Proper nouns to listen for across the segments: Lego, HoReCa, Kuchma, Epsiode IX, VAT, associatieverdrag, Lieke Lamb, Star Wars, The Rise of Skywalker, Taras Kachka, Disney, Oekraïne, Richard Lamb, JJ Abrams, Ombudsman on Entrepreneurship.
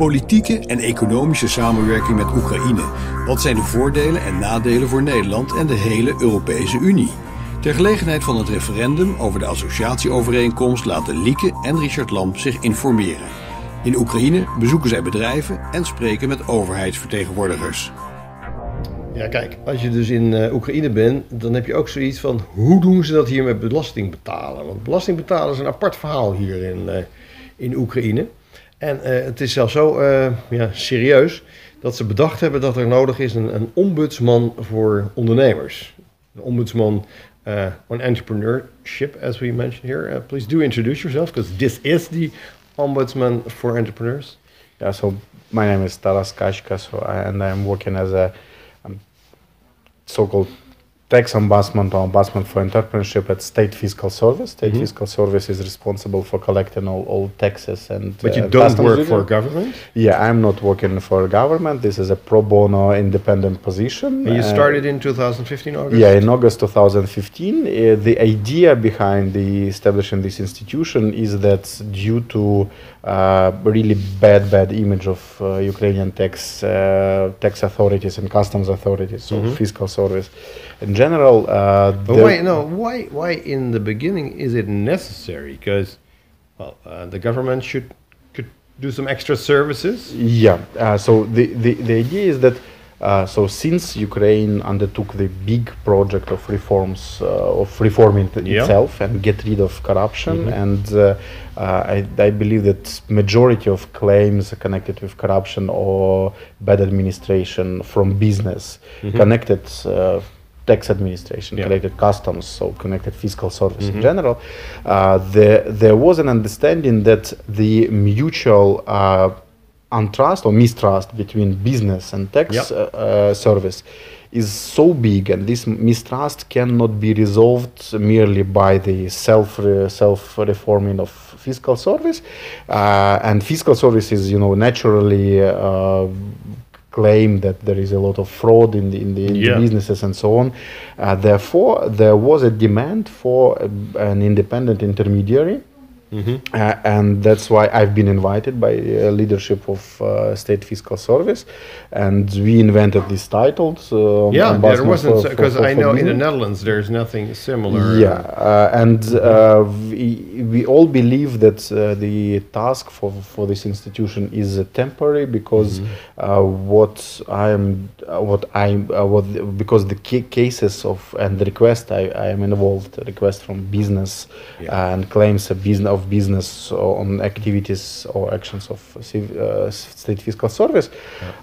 Politieke en economische samenwerking met Oekraïne. Wat zijn de voordelen en nadelen voor Nederland en de hele Europese Unie? Ter gelegenheid van het referendum over de associatieovereenkomst laten Lieke en Richard Lamb zich informeren. In Oekraïne bezoeken zij bedrijven en spreken met overheidsvertegenwoordigers. Ja, kijk, als je dus in Oekraïne bent, dan heb je ook zoiets van hoe doen ze dat hier met belasting betalen? Want belasting betalen is een apart verhaal hier in Oekraïne. En het is zelfs zo serieus dat ze bedacht hebben dat er nodig is een ombudsman voor ondernemers. Een ombudsman on entrepreneurship, as we mentioned here. Please do introduce yourself, because this is the ombudsman for entrepreneurs. Yeah, so my name is Taras Kachka, and I'm working as a so-called tax ombudsman or ombudsman for entrepreneurship at State Fiscal Service. State Fiscal Service is responsible for collecting all taxes and. But you don't work for government? Yeah, I'm not working for government. This is a pro bono independent position. And you started in 2015, August? Yeah, in August 2015. The idea behind the establishing this institution is that due to really bad image of Ukrainian tax authorities and customs authorities, so fiscal service in general. But why in the beginning is it necessary? Because the government could do some extra services. Yeah. So the idea is that since Ukraine undertook the big project of reforms, itself and get rid of corruption, and I believe that majority of claims connected with corruption or bad administration from business, connected tax administration, connected customs, so connected fiscal service in general, there was an understanding that the mutual untrust or mistrust between business and tax service is so big, and this mistrust cannot be resolved merely by the self-reforming of fiscal service. And fiscal service is, naturally claim that there is a lot of fraud in the businesses and so on. Therefore, there was a demand for an independent intermediary. And that's why I've been invited by leadership of State Fiscal Service, and we invented these titles. There wasn't, because I know in the Netherlands there's nothing similar. Yeah, we all believe that the task for this institution is temporary, because because the cases of and the request I am involved, request from business and claims of business on activities or actions of State Fiscal Service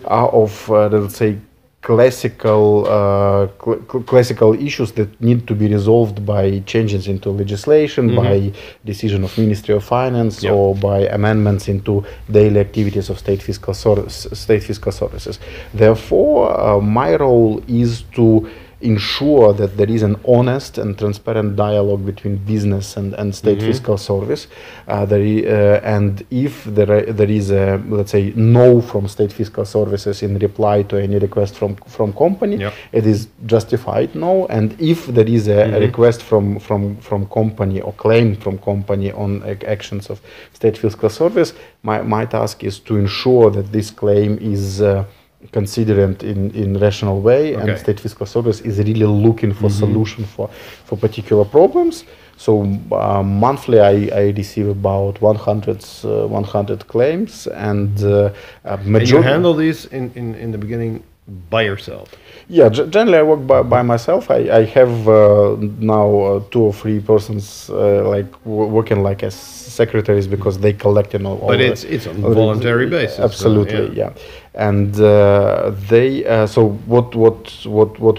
are of let's say classical issues that need to be resolved by changes into legislation, by decision of Ministry of Finance, or by amendments into daily activities of State Fiscal Services. Therefore, my role is to ensure that there is an honest and transparent dialogue between business and State Fiscal Service. And if there is a, let's say, no from State Fiscal Services in reply to any request from company, it is justified no. And if there is a request from company or claim from company on actions of State Fiscal Service, my task is to ensure that this claim is considered in rational way, and State Fiscal Service is really looking for solution for particular problems. So monthly I receive about 100 claims, and majority. And you handle these in the beginning by yourself? Yeah, generally I work by myself. I have now 2 or 3 persons working like as secretaries, because they collect all. But it's on a voluntary basis. Absolutely, so, yeah. And so what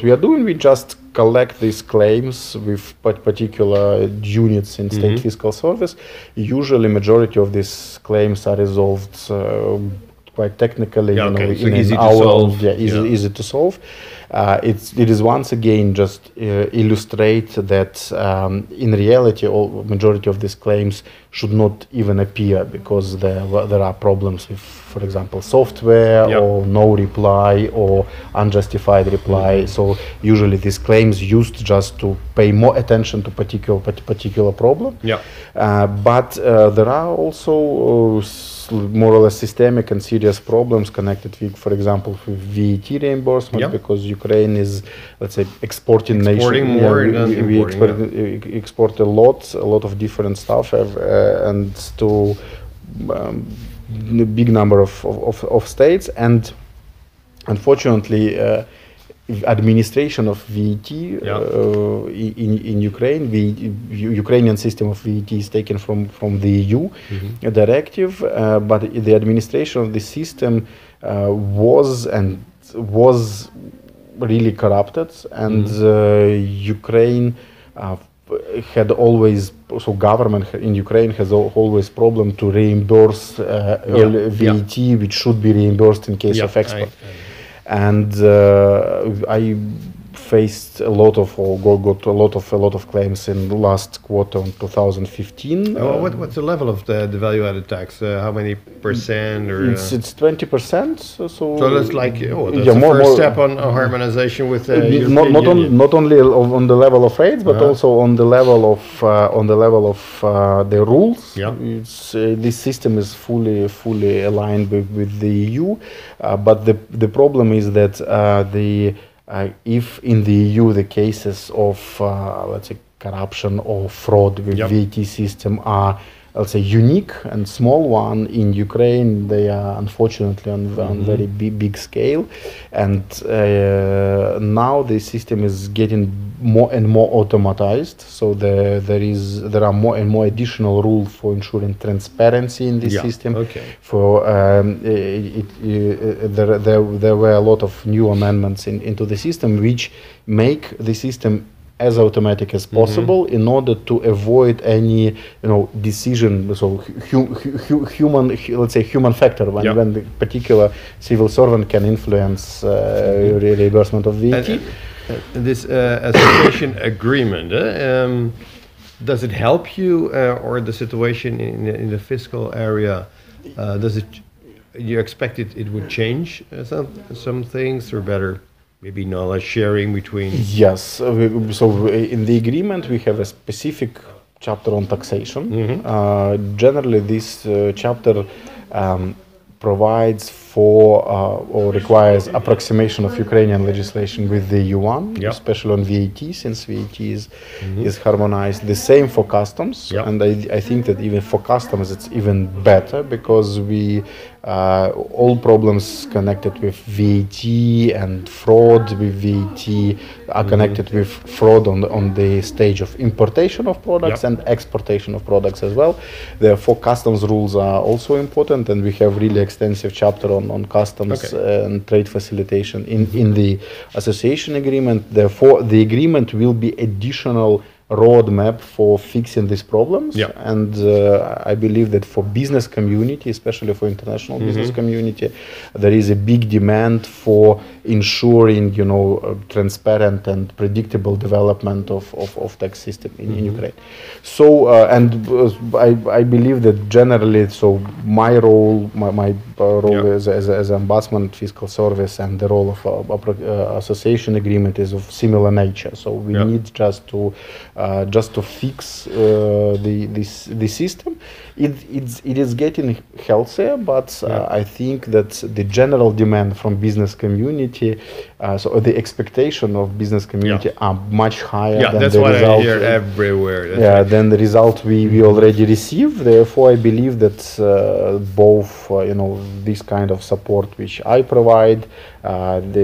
we are doing, we just collect these claims with particular units in State Fiscal Service. Usually, majority of these claims are resolved Quite technically, so in an hour. Easy to solve. it is once again just illustrate that in reality, all majority of these claims should not even appear, because there are problems with, for example, software, yep, or no reply or unjustified reply. Mm-hmm. So usually these claims used just to pay more attention to particular problem. Yeah. But there are also more or less systemic and serious problems connected with, for example, with VAT reimbursement, yep, because Ukraine is, let's say, exporting nation. More, yeah, we export a lot of different stuff, and to a big number of states. And unfortunately, administration of VAT, yeah, in Ukraine, Ukrainian system of VAT is taken from the EU, mm-hmm, directive, but the administration of the system was really corrupted, and mm-hmm, Ukraine had always, so government in Ukraine has always problem to reimburse yeah, VAT, yeah, which should be reimbursed in case, yeah, of export. I faced a lot of claims in the last quarter in 2015. What's the level of the value-added tax? How many percent? Or it's 20%. So that's like, that's, yeah, the first step on harmonization with the European Union. Not only on the level of rates, but also on the level of the rules. Yeah. This system is fully aligned with the EU, but the problem is that if in the EU the cases of, let's say, corruption or fraud with, yep, VAT system are, let's say, unique and small one, in Ukraine they are unfortunately on very big scale. And now the system is getting more and more automatized, so there are more and more additional rules for ensuring transparency in this, yeah, system. Okay. For there were a lot of new amendments into the system which make the system as automatic as possible, mm-hmm, in order to avoid any, decision. So human factor when the particular civil servant can influence reimbursement of VAT. This association agreement, does it help you, or the situation in the fiscal area? Does it? You expect it would change some things, or better? Maybe knowledge sharing between... Yes. So in the agreement, we have a specific chapter on taxation. Mm-hmm. Generally, this chapter provides for or requires approximation of Ukrainian legislation with the EU one, yep, especially on VAT, since VAT is harmonized. The same for customs, yep, and I think that even for customs it's even better, because we all problems connected with VAT and fraud with VAT are connected, mm-hmm, with fraud on the stage of importation of products, yep, and exportation of products as well. Therefore, customs rules are also important, and we have really extensive chapter on customs, okay, and trade facilitation in the association agreement. Therefore, the agreement will be additional roadmap for fixing these problems, yeah, and I believe that for business community, especially for international, mm-hmm, business community, there is a big demand for ensuring transparent and predictable development of tax system in, mm-hmm, in Ukraine. So I believe that generally, so my role, yeah, as ombudsman, fiscal service, and the role of association agreement is of similar nature. So we, yeah, need just to fix the system. It is getting healthier, but I think that the general demand from business community, so the expectation of business community, yeah, are much higher. Yeah, than that's the what result I hear everywhere. That's, yeah, right, than the result we already received. Therefore, I believe that both this kind of support which I provide, and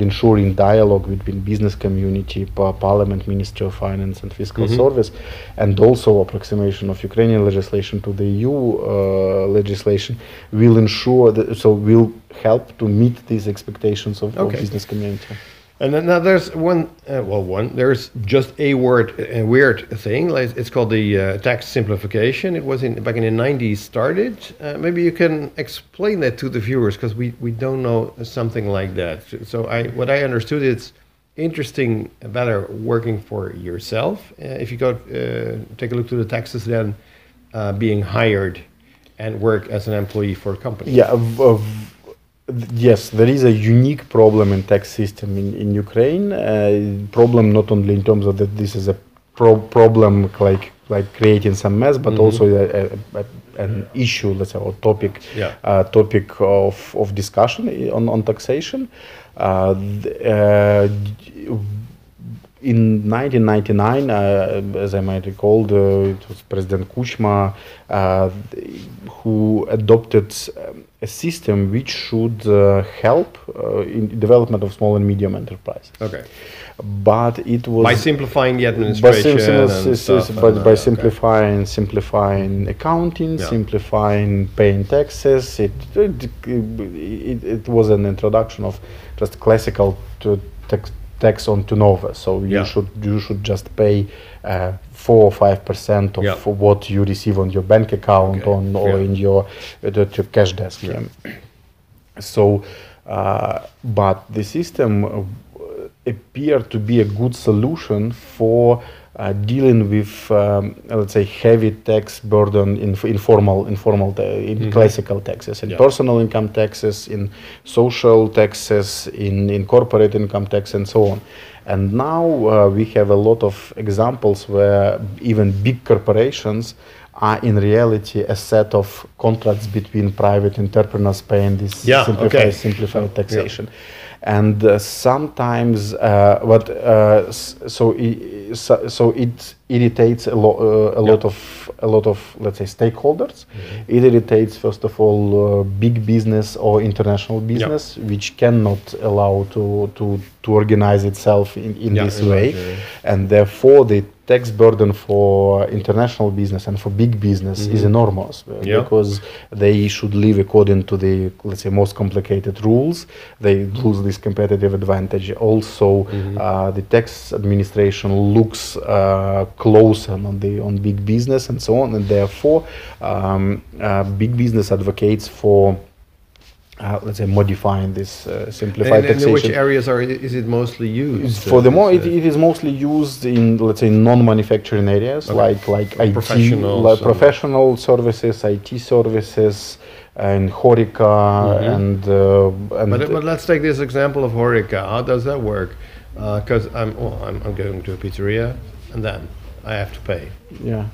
ensuring dialogue between business community, Parliament, Ministry of Finance and Fiscal, mm-hmm, Service, and also approximation of Ukrainian legislation to the EU legislation will ensure that, so will help to meet these expectations of, okay, of business community. And then now there's there's just a weird thing. Like, it's called the tax simplification. It was back in the 90s started. Maybe you can explain that to the viewers, because we don't know something like that. So what I understood, it's interesting, better working for yourself. If you go take a look to the taxes, then being hired and work as an employee for a company. Yeah. Yes, there is a unique problem in tax system in Ukraine. Problem not only in terms of that this is a problem like creating some mess, but also an issue, let's say, or topic, topic of discussion on taxation. In 1999, as I might recall, it was President Kuchma who adopted a system which should help in development of small and medium enterprises. Okay. But it was by simplifying the administration, simplifying accounting, simplifying paying taxes. It was an introduction of just classical tax on turnover, so you should just pay 4 or 5% of what you receive on your bank account or in your at your cash desk. Yeah. So, but the system appeared to be a good solution for dealing with let's say heavy tax burden in classical taxes, in personal income taxes, in social taxes, in corporate income tax, and so on. And now we have a lot of examples where even big corporations are in reality a set of contracts between private entrepreneurs paying this simplified taxation. Yeah. And sometimes it irritates a lot of let's say stakeholders. It irritates, first of all, big business or international business, which cannot allow to organize itself in this way, and therefore the tax burden for international business and for big business is enormous, because they should live according to the, let's say, most complicated rules. They lose this competitive advantage. Also, the tax administration looks closer on big business and so on, and therefore big business advocates for let's say modifying this simplified taxation. And in which areas is it mostly used? It is mostly used in, let's say, non-manufacturing areas, like IT, professional services, IT services, and HoReCa. But let's take this example of HoReCa. How does that work? Because I'm going to a pizzeria, and then I have to pay. Yeah.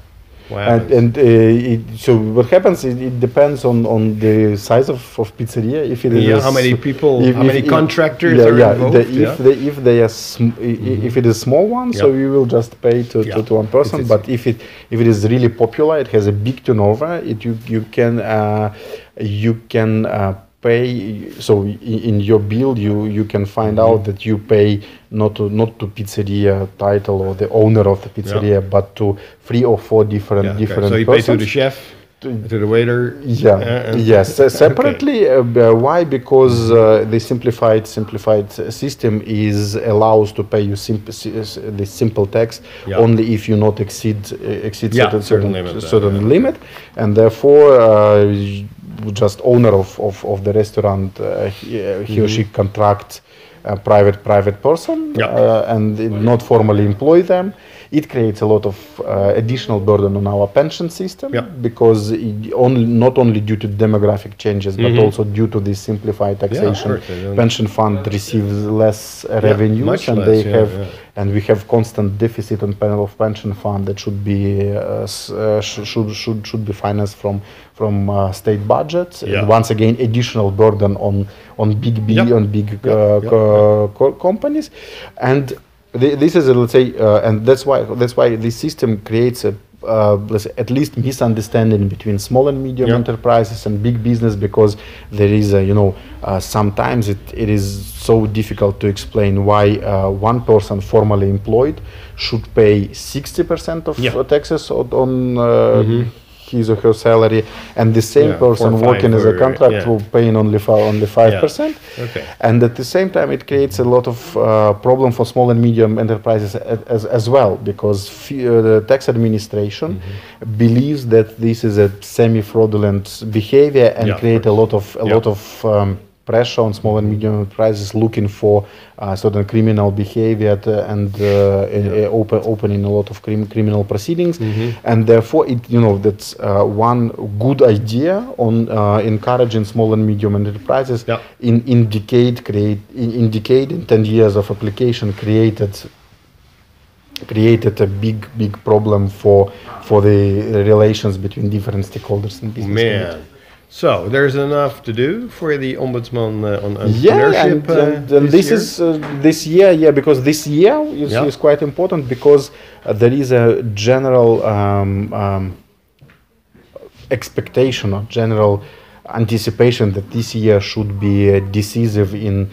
So what happens? It depends on the size of pizzeria. If it is how many people, how many contractors are involved. If it is small one, so you will just pay to one person. But if it is really popular, it has a big turnover. You can pay, so in your bill you can find out that you pay not to pizzeria title or the owner of the pizzeria, but to 3 or 4 different. So you persons. Pay to the chef, to the waiter. Separately. Why? Because the simplified system allows to pay you the simple tax only if you not exceed certain limit, and therefore. Just owner of the restaurant, he or she contracts a private person and not formally employ them. It creates a lot of additional burden on our pension system because not only due to demographic changes, but also due to this simplified taxation, pension fund receives less revenues, and and we have constant deficit of pension fund that should be should be financed from state budgets. And once again, additional burden on big companies, and. This is, let's say, and that's why this system creates a let's say at least misunderstanding between small and medium enterprises and big business, because there is sometimes it is so difficult to explain why one person formally employed should pay 60% of taxes on his or her salary, and the same person working as a contract will pay only 5%. Okay. And at the same time, it creates a lot of problem for small and medium enterprises as well, because the tax administration believes that this is a semi-fraudulent behavior and create a lot of pressure on small and medium enterprises looking for certain criminal behavior opening a lot of criminal proceedings, and therefore that's one good idea on encouraging small and medium enterprises in 10 years of application created a big problem for the relations between different stakeholders and business community. So there's enough to do for the ombudsman on entrepreneurship. Yeah, and this year is quite important, because there is a general expectation or general anticipation that this year should be decisive in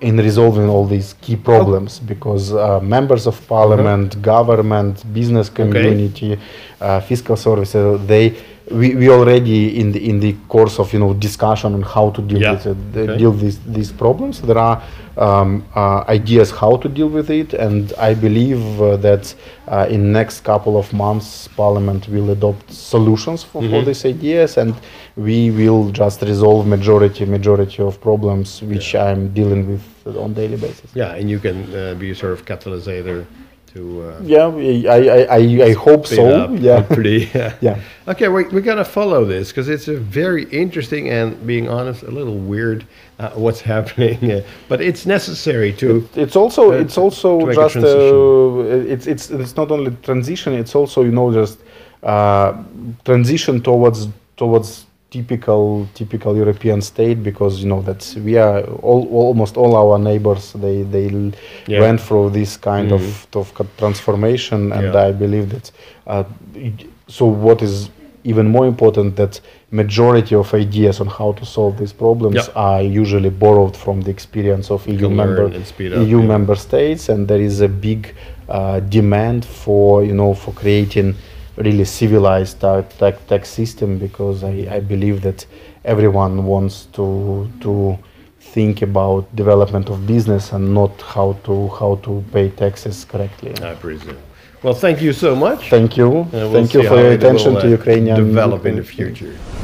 resolving all these key problems, because members of parliament, government, business community, fiscal services, we already in the course of discussion on how to deal with it, deal with these problems. There are ideas how to deal with it, and I believe that in next couple of months Parliament will adopt solutions for these ideas, and we will just resolve majority of problems which I'm dealing with on daily basis. Yeah, and you can be a sort of catalysator. I hope so. Okay, we're gonna follow this, because it's a very interesting and, being honest, a little weird what's happening, but it's necessary to. It's not only transition. It's also transition towards typical European state, because that's almost all our neighbors they went through this kind of transformation, and I believe that so what is even more important, that majority of ideas on how to solve these problems are usually borrowed from the experience of EU member states, and there is a big demand for creating really civilized tax system, because I believe that everyone wants to think about development of business and not how to pay taxes correctly. I presume. Well, thank you so much. Thank you. Thank you for your attention to Ukrainian development in the future.